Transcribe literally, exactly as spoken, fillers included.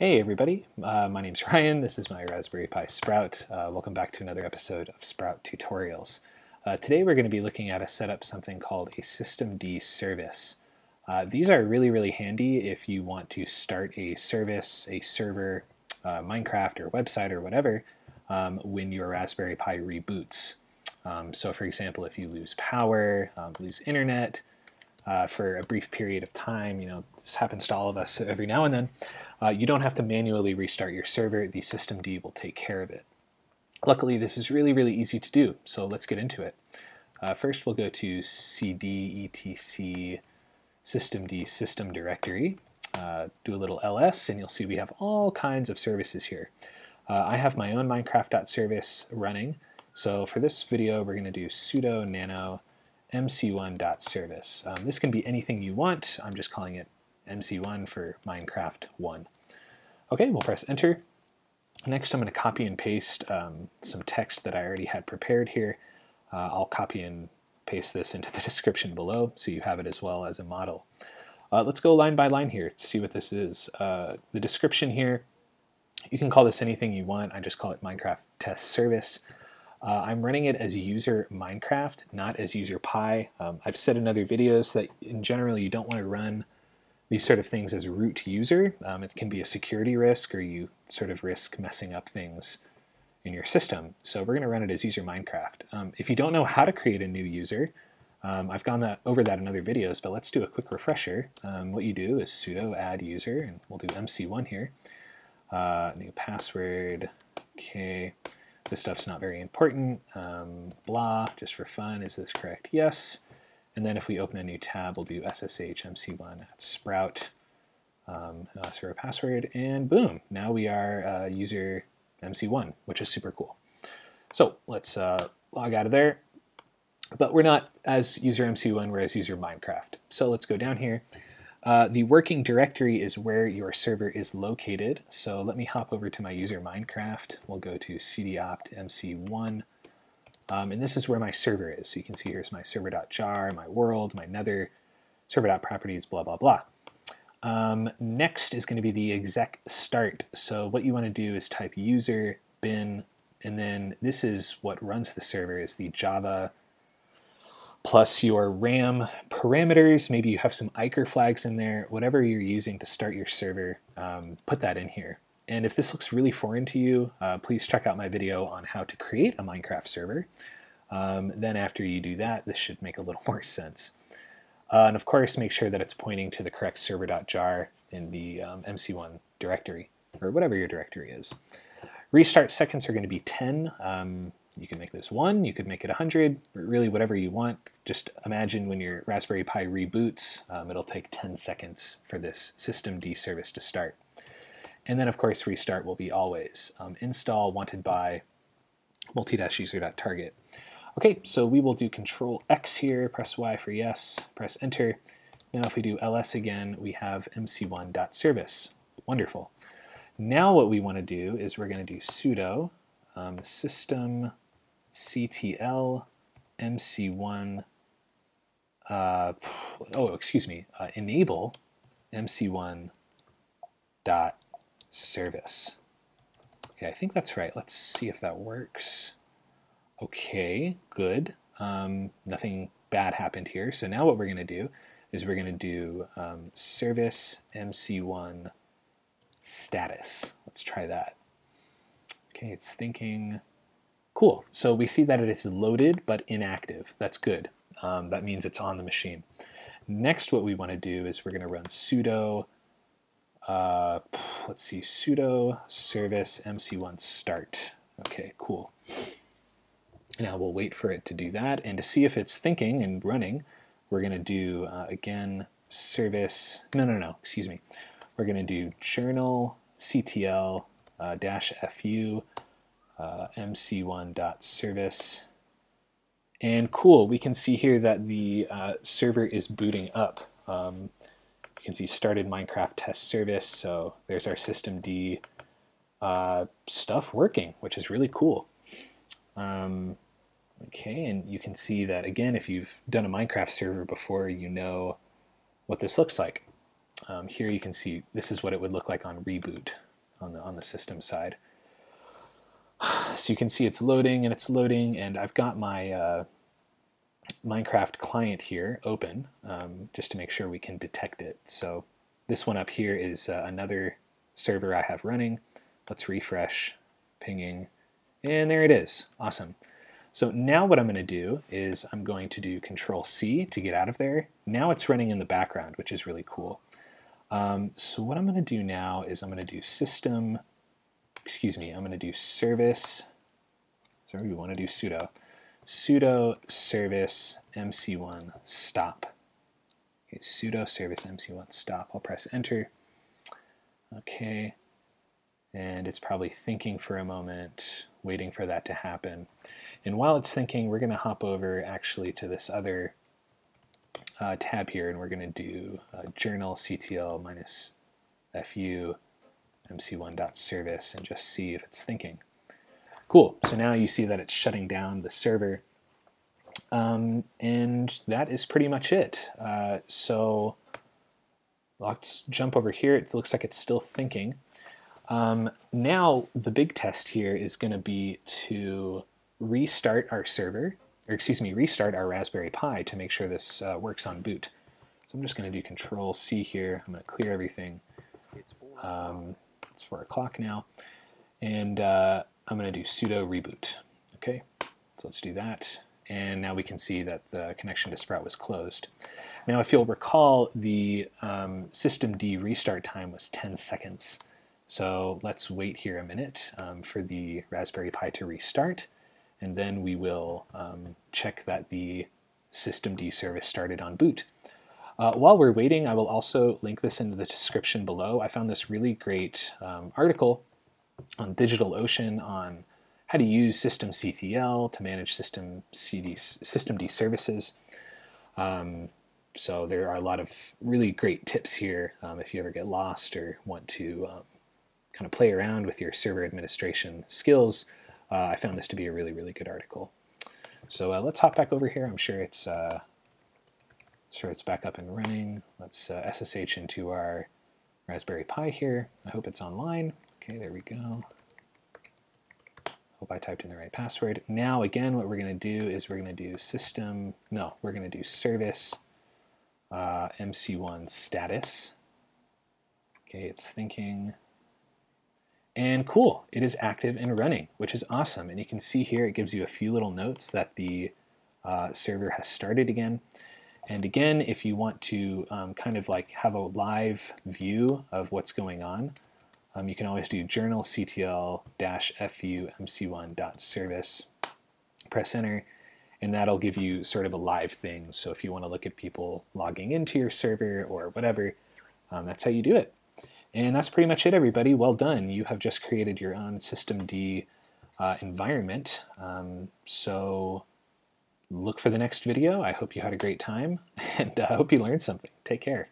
Hey everybody, uh, my name's Ryan, this is my Raspberry Pi Sprout. Uh, welcome back to another episode of Sprout Tutorials. Uh, today we're going to be looking at a setup something called a systemd service. Uh, these are really, really handy if you want to start a service, a server, uh, Minecraft or website or whatever um, when your Raspberry Pi reboots. Um, so for example, if you lose power, um, lose internet, Uh, for a brief period of time, you know, this happens to all of us every now and then, uh, you don't have to manually restart your server. The systemd will take care of it. Luckily, this is really, really easy to do, so let's get into it. Uh, first, we'll go to cd etc systemd system directory, uh, do a little ls, and you'll see we have all kinds of services here. Uh, I have my own minecraft.service running, so for this video, we're going to do sudo nano m c one dot service. Um, this can be anything you want. I'm just calling it m c one for Minecraft one. Okay, we'll press enter. Next, I'm going to copy and paste um, some text that I already had prepared here. Uh, I'll copy and paste this into the description below so you have it as well as a model. Uh, let's go line by line here to see what this is. Uh, the description here, you can call this anything you want. I just call it Minecraft test service. Uh, I'm running it as user Minecraft, not as user Pi. Um, I've said in other videos that in general you don't want to run these sort of things as root user. Um, it can be a security risk, or you sort of risk messing up things in your system. So we're going to run it as user Minecraft. Um, if you don't know how to create a new user, um, I've gone that, over that in other videos, but let's do a quick refresher. Um, what you do is sudo add user, and we'll do m c one here. Uh, new password, okay. This stuff's not very important, um, blah, just for fun, is this correct? Yes. And then if we open a new tab, we'll do ssh m c one at Sprout, um, zero password, and boom, now we are uh, user m c one, which is super cool. So let's uh, log out of there, but we're not as user m c one, we're as user Minecraft. So let's go down here. Uh, the working directory is where your server is located, so let me hop over to my user Minecraft. We'll go to cd opt m c one, um, and this is where my server is. So you can see here's my server.jar, my world, my nether, server.properties, blah, blah, blah. Um, next is going to be the exec start. So what you want to do is type user bin, and then this is what runs the server, is the Java plus your RAM parameters. Maybe you have some Iker flags in there, whatever you're using to start your server, um, put that in here. And if this looks really foreign to you, uh, please check out my video on how to create a Minecraft server. Um, then after you do that, this should make a little more sense. Uh, and of course, make sure that it's pointing to the correct server.jar in the um, m c one directory, or whatever your directory is. Restart seconds are going to be ten. Um, You can make this one, you could make it one hundred, really whatever you want. Just imagine when your Raspberry Pi reboots, um, it'll take ten seconds for this systemd service to start. And then of course restart will be always. Um, install wanted by multi-user.target. Okay, so we will do Control X here, press Y for yes, press enter. Now if we do ls again, we have m c one dot service. Wonderful. Now what we want to do is we're going to do sudo um, system ctl m c one, uh, oh excuse me, uh, enable m c one dot service. Okay, I think that's right. Let's see if that works. Okay, good. Um, nothing bad happened here. So now what we're going to do is we're going to do um, service m c one status. Let's try that. Okay, it's thinking. Cool, so we see that it is loaded but inactive. That's good. Um, that means it's on the machine. Next, what we want to do is we're going to run sudo, uh, let's see, sudo service m c one start. Okay, cool. Now we'll wait for it to do that. And to see if it's thinking and running, we're going to do, uh, again, service, no, no, no, excuse me. We're going to do journal ctl uh, dash fu Uh, m c one dot service, and cool, we can see here that the uh, server is booting up. Um, you can see started Minecraft test service, so there's our systemd uh, stuff working, which is really cool. Um, okay, and you can see that again, if you've done a Minecraft server before, you know what this looks like. Um, here you can see this is what it would look like on reboot. on the on the system side. So you can see it's loading and it's loading, and I've got my uh, Minecraft client here open um, just to make sure we can detect it. So this one up here is uh, another server I have running. Let's refresh, pinging, and there it is. Awesome. So now what I'm going to do is I'm going to do Control C to get out of there. Now it's running in the background, which is really cool. Um, so what I'm going to do now is I'm going to do system, excuse me, I'm going to do service, sorry, we want to do sudo, sudo service M C one stop. Okay, sudo service M C one stop. I'll press enter. Okay. And it's probably thinking for a moment, waiting for that to happen. And while it's thinking, we're going to hop over actually to this other uh, tab here, and we're going to do uh, journal ctl minus fu m c one dot service and just see if it's thinking. Cool. So now you see that it's shutting down the server. Um, and that is pretty much it. Uh, so let's jump over here. It looks like it's still thinking. Um, now the big test here is going to be to restart our server, or excuse me, restart our Raspberry Pi to make sure this uh, works on boot. So I'm just going to do Control C here. I'm going to clear everything. Um, it's four o'clock now, and uh, I'm going to do sudo reboot. Okay, so let's do that, and now we can see that the connection to Sprout was closed. Now, if you'll recall, the um, systemd restart time was ten seconds. So let's wait here a minute um, for the Raspberry Pi to restart, and then we will um, check that the systemd service started on boot. Uh, while we're waiting, I will also link this into the description below. I found this really great um, article on DigitalOcean on how to use systemctl to manage system C D, systemd services. Um, so there are a lot of really great tips here um, if you ever get lost or want to um, kind of play around with your server administration skills. Uh, I found this to be a really, really good article. So uh, let's hop back over here. I'm sure it's uh, sure it's back up and running. Let's uh, S S H into our Raspberry Pi here. I hope it's online. Okay, there we go. Hope I typed in the right password. Now again, what we're going to do is we're going to do system. No, we're going to do service uh, M C one status. Okay, it's thinking. And cool, it is active and running, which is awesome. And you can see here it gives you a few little notes that the uh, server has started again. And again, if you want to um, kind of like have a live view of what's going on, um, you can always do journal C T L dash F U M C one dot service, press enter, and that'll give you sort of a live thing. So if you want to look at people logging into your server or whatever, um, that's how you do it. And that's pretty much it, everybody. Well done. You have just created your own systemd uh, environment. Um, so look for the next video. I hope you had a great time, and I uh, hope you learned something. Take care.